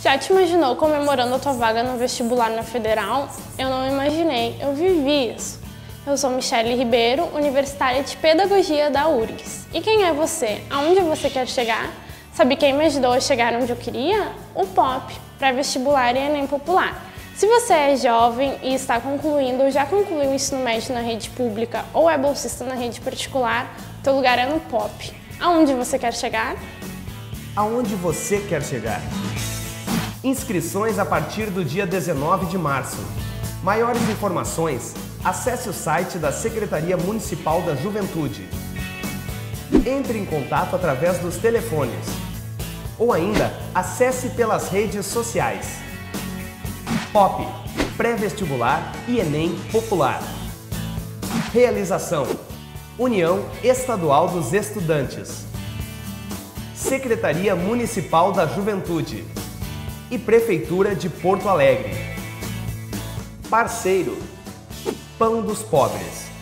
Já te imaginou comemorando a tua vaga no vestibular na Federal? Eu não imaginei, eu vivi isso. Eu sou Michelle Ribeiro, universitária de Pedagogia da UFRGS. E quem é você? Aonde você quer chegar? Sabe quem me ajudou a chegar onde eu queria? O POP, pré-vestibular e Enem popular. Se você é jovem e está concluindo ou já concluiu o ensino médio na rede pública ou é bolsista na rede particular, teu lugar é no POP. Aonde você quer chegar? Aonde você quer chegar? Inscrições a partir do dia 19 de março. Maiores informações, acesse o site da Secretaria Municipal da Juventude. Entre em contato através dos telefones. Ou ainda, acesse pelas redes sociais. POP, pré-vestibular e Enem popular. Realização: União Estadual dos Estudantes, Secretaria Municipal da Juventude e Prefeitura de Porto Alegre. Parceiro: Pão dos Pobres.